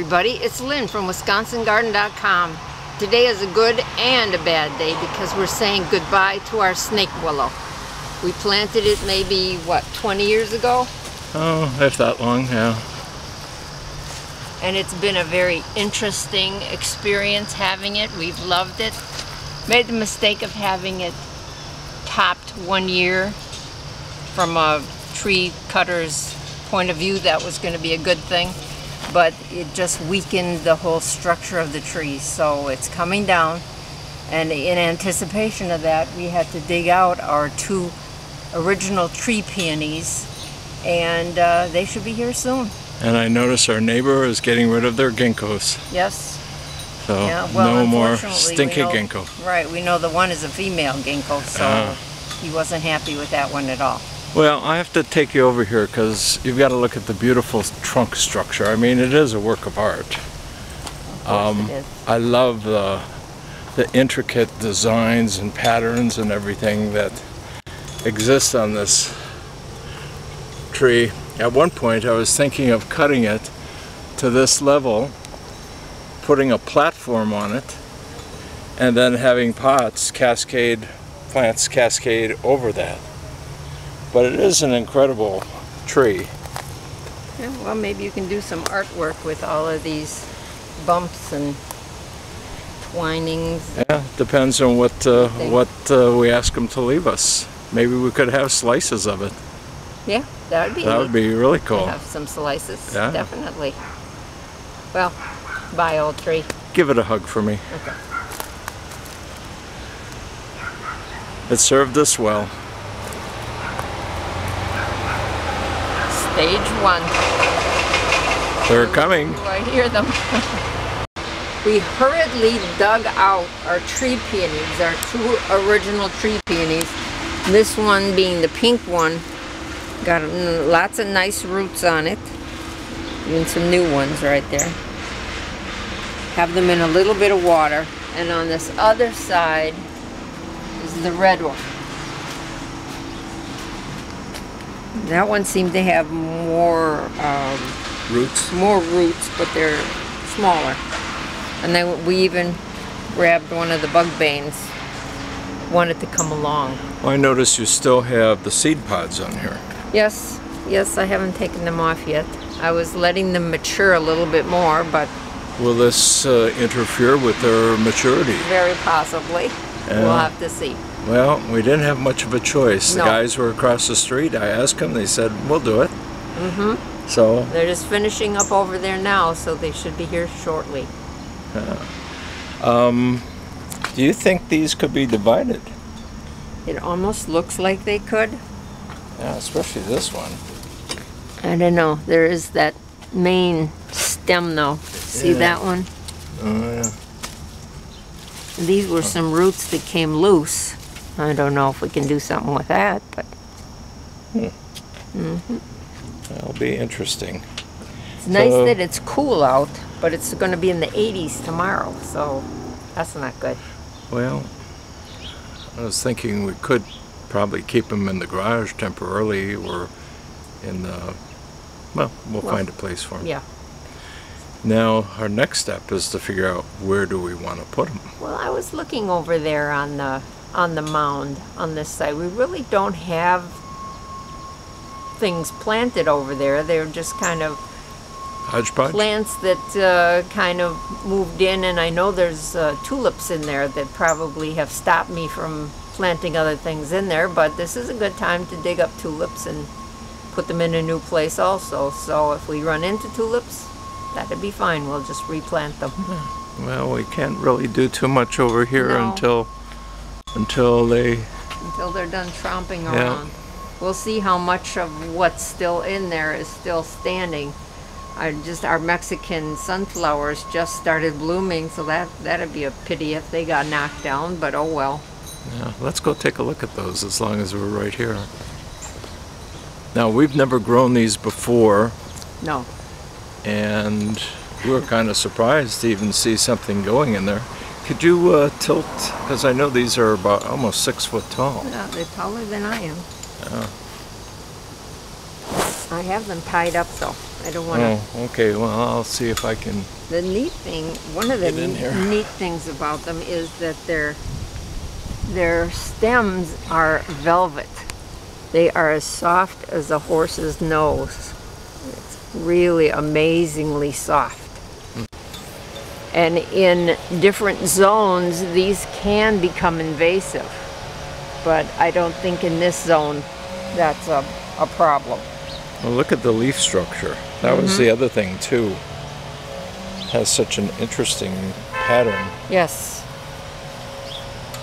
everybody, it's Lynn from WisconsinGarden.com. Today is a good and a bad day because we're saying goodbye to our snake willow. We planted it maybe, what, 20 years ago? Oh, that's that long, yeah. And it's been a very interesting experience having it. We've loved it. Made the mistake of having it topped one year from a tree cutter's point of view. That was going to be a good thing, but it just weakened the whole structure of the tree, so it's coming down. And in anticipation of that, we had to dig out our two original tree peonies, and they should be here soon. And I notice our neighbor is getting rid of their ginkgos. Yes. So yeah, well, no more stinky ginkgo. Right, we know the one is a female ginkgo, so he wasn't happy with that one at all. Well, I have to take you over here because you've got to look at the beautiful trunk structure. I mean, it is a work of art. Of course it is. I love the intricate designs and patterns and everything that exists on this tree. At one point, I was thinking of cutting it to this level, putting a platform on it, and then having pots cascade, plants cascade over that. But it is an incredible tree. Yeah, well, maybe you can do some artwork with all of these bumps and twinings. Yeah, depends on what we ask them to leave us. Maybe we could have slices of it. Yeah, that would be. That would be really cool. Have some slices, yeah. Definitely. Well, bye, old tree. Give it a hug for me. Okay. It served us well. Stage one. They're coming. I hear them. We hurriedly dug out our tree peonies, our two original tree peonies. This one being the pink one. Got lots of nice roots on it. Even some new ones right there. Have them in a little bit of water. And on this other side is the red one. That one seemed to have more roots. More roots, but they're smaller. And then we even grabbed one of the bugbanes. Wanted to come along. Well, I notice you still have the seed pods on here. Yes, yes, I haven't taken them off yet. I was letting them mature a little bit more, but will this interfere with their maturity? Very possibly. We'll have to see. Well, we didn't have much of a choice. No. The guys were across the street. I asked them. They said, we'll do it. Mm-hmm. So they're just finishing up over there now, so they should be here shortly. Do you think these could be divided? It almost looks like they could. Yeah, especially this one. I don't know. There is that main stem, though. See that one? Oh, yeah. These were some roots that came loose. I don't know if we can do something with that, but that'll be interesting. It's nice that it's cool out, but it's going to be in the 80s tomorrow, so that's not good. Well, I was thinking we could probably keep them in the garage temporarily, or in the well, we'll find a place for them. Yeah. Now, our next step is to figure out where do we want to put them. Well, I was looking over there on the mound on this side. We really don't have things planted over there. They're just kind of hodgepodge plants that kind of moved in. And I know there's tulips in there that probably have stopped me from planting other things in there. But this is a good time to dig up tulips and put them in a new place also. So if we run into tulips, that'd be fine. We'll just replant them. Well, we can't really do too much over here until they're done tromping around. We'll see how much of what's still in there is still standing. Our Mexican sunflowers just started blooming, so that'd be a pity if they got knocked down. But oh well. Yeah, let's go take a look at those as long as we're right here. Now, we've never grown these before. No. And we were kind of surprised to even see something going in there. Could you tilt? Because I know these are about almost 6 foot tall. Yeah, they're taller than I am. I have them tied up, though. I don't want to. Oh, okay. Well, I'll see if I can. The neat thing, one of the neat things about them is that their stems are velvet. They are as soft as a horse's nose. It's really amazingly soft. And in different zones, these can become invasive. But I don't think in this zone that's a problem. Well, look at the leaf structure. That was the other thing, too. It has such an interesting pattern. Yes.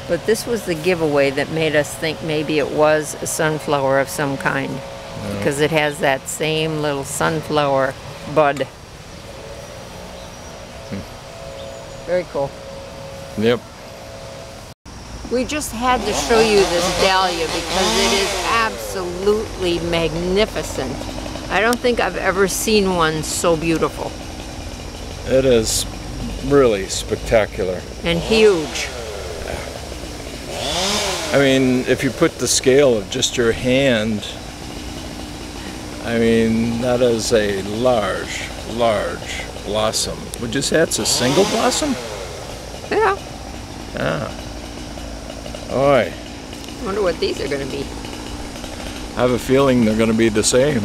But this was the giveaway that made us think maybe it was a sunflower of some kind. Yeah. Because it has that same little sunflower bud. Very cool. Yep. We just had to show you this dahlia because it is absolutely magnificent. I don't think I've ever seen one so beautiful. It is really spectacular. And huge. I mean, if you put the scale of just your hand, I mean, that is a large, large blossom. Would you say that's a single blossom? Yeah. Ah. Oi. I wonder what these are going to be. I have a feeling they're going to be the same.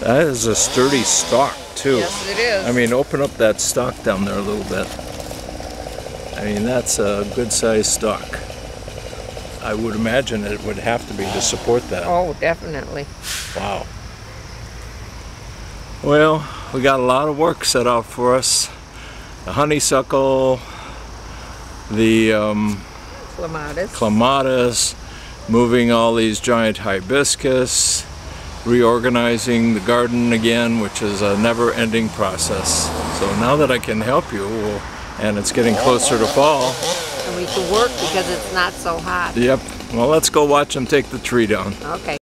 That is a sturdy stalk, too. Yes, it is. I mean, open up that stalk down there a little bit. I mean, that's a good-sized stalk. I would imagine it would have to be to support that. Oh, definitely. Wow. Well, we got a lot of work set out for us. The honeysuckle, the clematis, moving all these giant hibiscus, reorganizing the garden again, which is a never-ending process. So now that I can help you, and it's getting closer to fall, and we can work because it's not so hot. Yep. Well, let's go watch them take the tree down. Okay.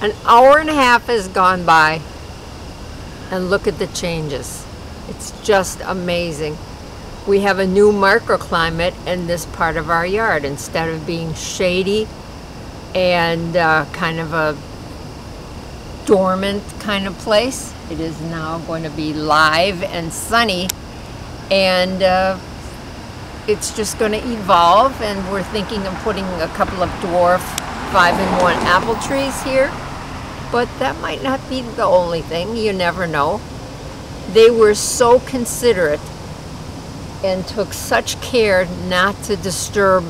An hour and a half has gone by, and look at the changes. It's just amazing. We have a new microclimate in this part of our yard. Instead of being shady and kind of a dormant kind of place. It is now going to be live and sunny, and it's just going to evolve, and we're thinking of putting a couple of dwarf 5-in-1 apple trees here, but that might not be the only thing. You never know. They were so considerate and took such care not to disturb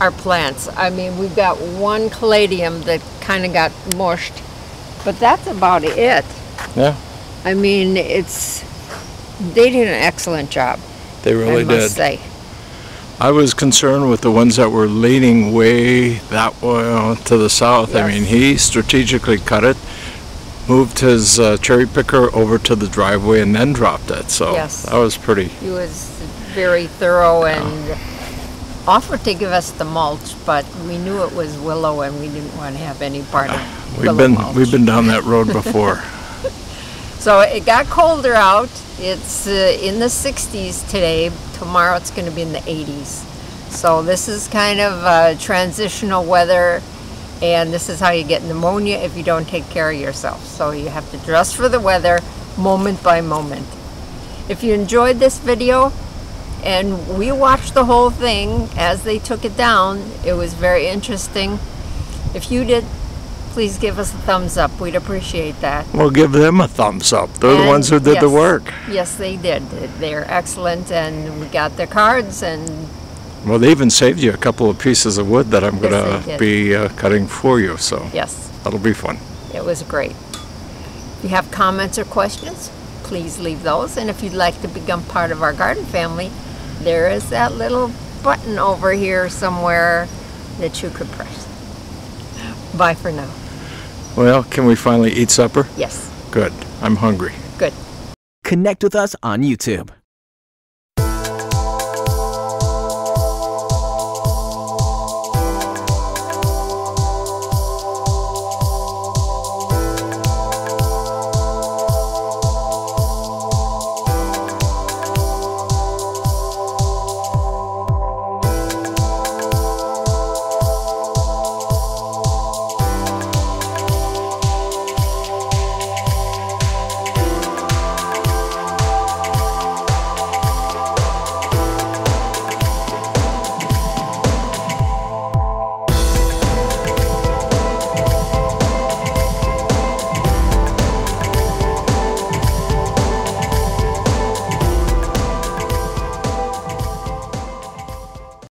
our plants. I mean, we've got one caladium that kind of got mushed, but that's about it. Yeah. I mean, they did an excellent job. They really did. I must say. I was concerned with the ones that were leaning way that way to the south. Yes. I mean, he strategically cut it, moved his cherry picker over to the driveway, and then dropped it. So yes, that was pretty. He was very thorough, and offered to give us the mulch, but we knew it was willow, and we didn't want to have any part of willow mulch. We've been down that road before. So it got colder out. It's in the 60s today. Tomorrow it's going to be in the 80s. So this is kind of transitional weather, and this is how you get pneumonia if you don't take care of yourself. So you have to dress for the weather moment by moment. If you enjoyed this video, and we watched the whole thing as they took it down, it was very interesting. If you did, please give us a thumbs up. We'd appreciate that. We'll give them a thumbs up. They're the ones who did the work. Yes, they did. They're excellent, and we got their cards, and well, they even saved you a couple of pieces of wood that I'm going to be cutting for you. So yes, that'll be fun. It was great. If you have comments or questions, please leave those. And if you'd like to become part of our garden family, there is that little button over here somewhere that you could press. Bye for now. Well, can we finally eat supper? Yes. Good. I'm hungry. Good. Connect with us on YouTube.